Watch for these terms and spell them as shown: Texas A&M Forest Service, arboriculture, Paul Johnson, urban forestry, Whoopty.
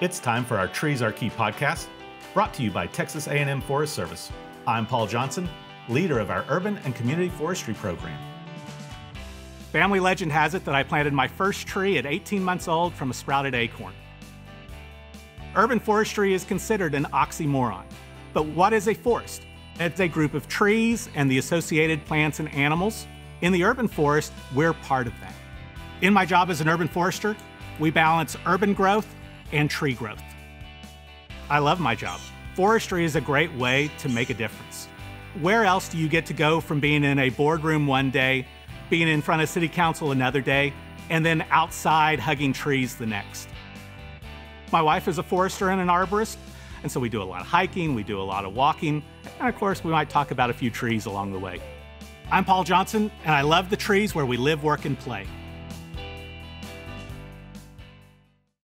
It's time for our Trees Are Key podcast, brought to you by Texas A&M Forest Service. I'm Paul Johnson, leader of our Urban and Community Forestry program. Family legend has it that I planted my first tree at 18 months old from a sprouted acorn. Urban forestry is considered an oxymoron, but what is a forest? It's a group of trees and the associated plants and animals. In the urban forest, we're part of that. In my job as an urban forester, we balance urban growth and tree growth. I love my job. Forestry is a great way to make a difference. Where else do you get to go from being in a boardroom one day, being in front of city council another day, and then outside hugging trees the next? My wife is a forester and an arborist, and so we do a lot of hiking, we do a lot of walking, and of course we might talk about a few trees along the way. I'm Paul Johnson, and I love the trees where we live, work, and play.